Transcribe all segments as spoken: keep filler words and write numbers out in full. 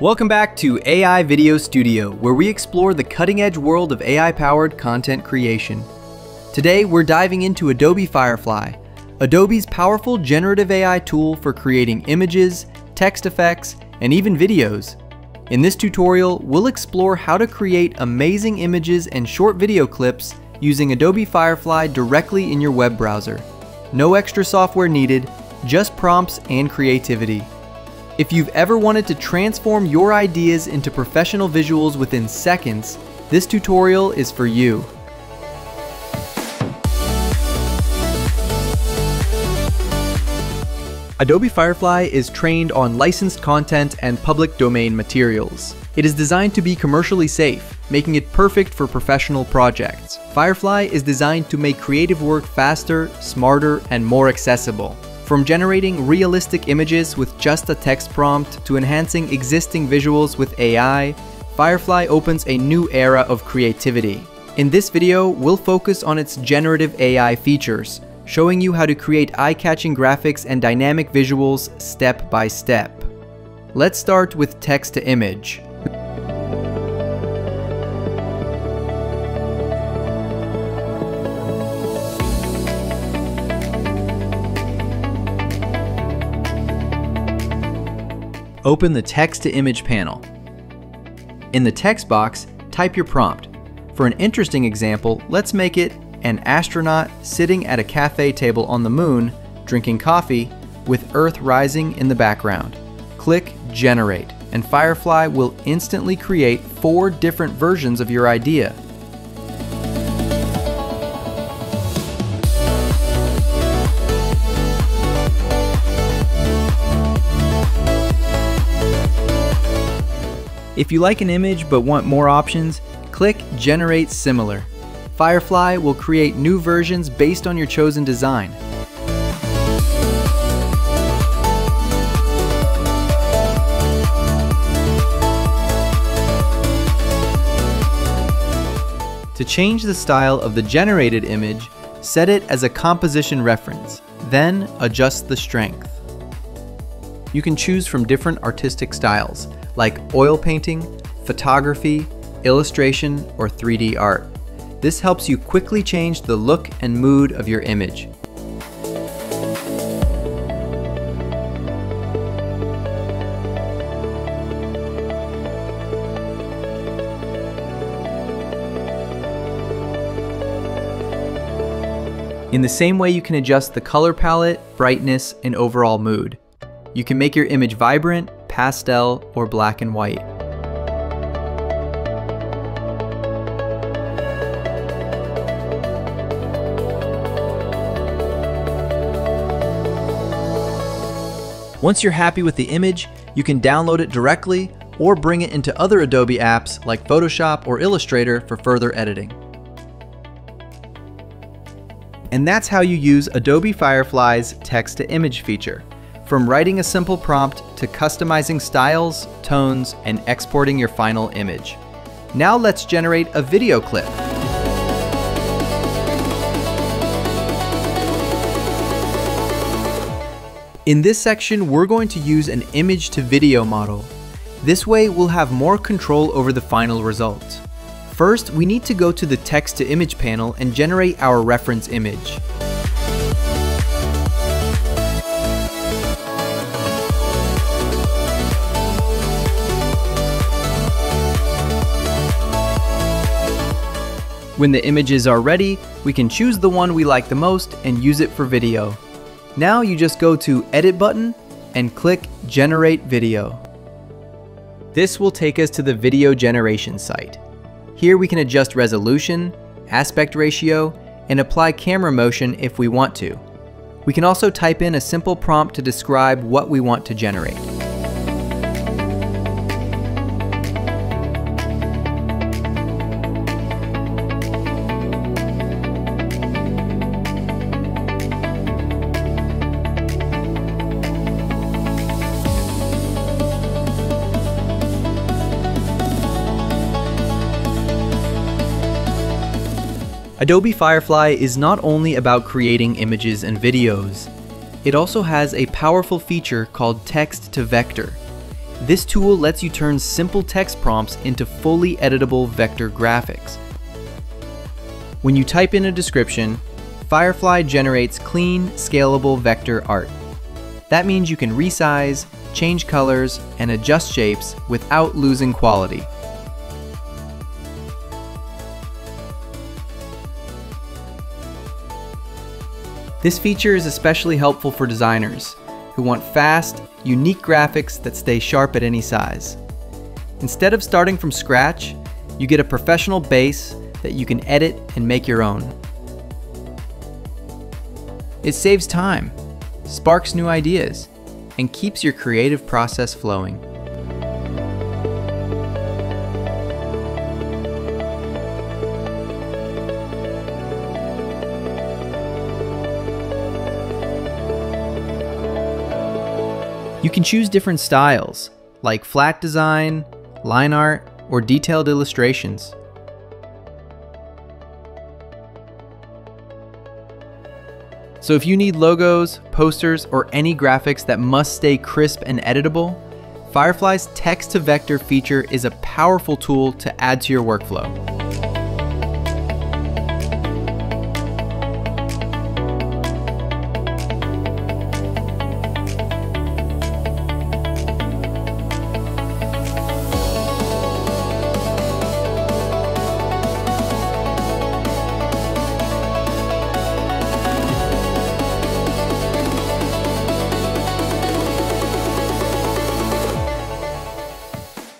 Welcome back to A I Video Studio, where we explore the cutting-edge world of A I-powered content creation. Today, we're diving into Adobe Firefly, Adobe's powerful generative A I tool for creating images, text effects, and even videos. In this tutorial, we'll explore how to create amazing images and short video clips using Adobe Firefly directly in your web browser. No extra software needed, just prompts and creativity. If you've ever wanted to transform your ideas into professional visuals within seconds, this tutorial is for you. Adobe Firefly is trained on licensed content and public domain materials. It is designed to be commercially safe, making it perfect for professional projects. Firefly is designed to make creative work faster, smarter, and more accessible. From generating realistic images with just a text prompt to enhancing existing visuals with A I, Firefly opens a new era of creativity. In this video, we'll focus on its generative A I features, showing you how to create eye-catching graphics and dynamic visuals step by step. Let's start with text to image. Open the text-to-image panel. In the text box, type your prompt. For an interesting example, let's make it an astronaut sitting at a cafe table on the moon, drinking coffee, with Earth rising in the background. Click Generate, and Firefly will instantly create four different versions of your idea. If you like an image but want more options, click Generate Similar. Firefly will create new versions based on your chosen design. To change the style of the generated image, set it as a composition reference, then adjust the strength. You can choose from different artistic styles, like oil painting, photography, illustration, or three D art. This helps you quickly change the look and mood of your image. In the same way, you can adjust the color palette, brightness, and overall mood. You can make your image vibrant, pastel, or black and white. Once you're happy with the image, you can download it directly or bring it into other Adobe apps like Photoshop or Illustrator for further editing. And that's how you use Adobe Firefly's text-to-image feature. From writing a simple prompt to customizing styles, tones, and exporting your final image. Now let's generate a video clip. In this section, we're going to use an image to video model. This way, we'll have more control over the final result. First, we need to go to the text to image panel and generate our reference image. When the images are ready, we can choose the one we like the most and use it for video. Now you just go to Edit button and click Generate Video. This will take us to the video generation site. Here we can adjust resolution, aspect ratio, and apply camera motion if we want to. We can also type in a simple prompt to describe what we want to generate. Adobe Firefly is not only about creating images and videos. It also has a powerful feature called text to vector. This tool lets you turn simple text prompts into fully editable vector graphics. When you type in a description, Firefly generates clean, scalable vector art. That means you can resize, change colors, and adjust shapes without losing quality. This feature is especially helpful for designers who want fast, unique graphics that stay sharp at any size. Instead of starting from scratch, you get a professional base that you can edit and make your own. It saves time, sparks new ideas, and keeps your creative process flowing. You can choose different styles, like flat design, line art, or detailed illustrations. So if you need logos, posters, or any graphics that must stay crisp and editable, Firefly's text-to-vector feature is a powerful tool to add to your workflow.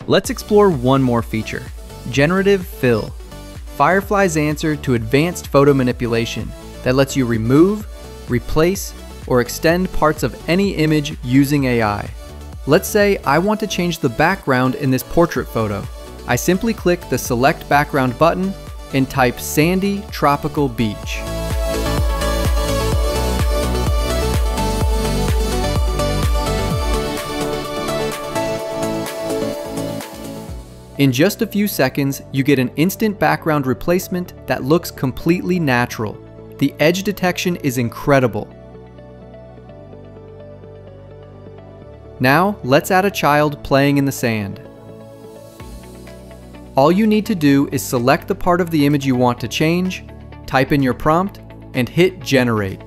Let's explore one more feature, Generative Fill, Firefly's answer to advanced photo manipulation that lets you remove, replace, or extend parts of any image using A I. Let's say I want to change the background in this portrait photo. I simply click the Select Background button and type Sandy Tropical Beach. In just a few seconds, you get an instant background replacement that looks completely natural. The edge detection is incredible. Now, let's add a child playing in the sand. All you need to do is select the part of the image you want to change, type in your prompt, and hit Generate.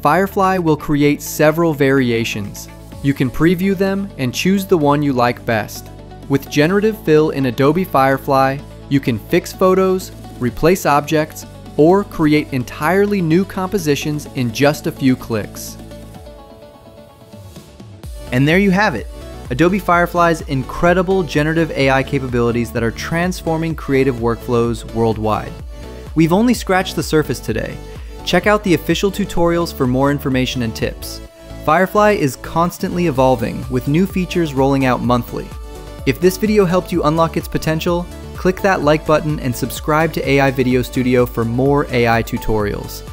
Firefly will create several variations. You can preview them and choose the one you like best. With Generative Fill in Adobe Firefly, you can fix photos, replace objects, or create entirely new compositions in just a few clicks. And there you have it, Adobe Firefly's incredible generative A I capabilities that are transforming creative workflows worldwide. We've only scratched the surface today. Check out the official tutorials for more information and tips. Firefly is constantly evolving, with new features rolling out monthly. If this video helped you unlock its potential, click that like button and subscribe to A I Video Studio for more A I tutorials.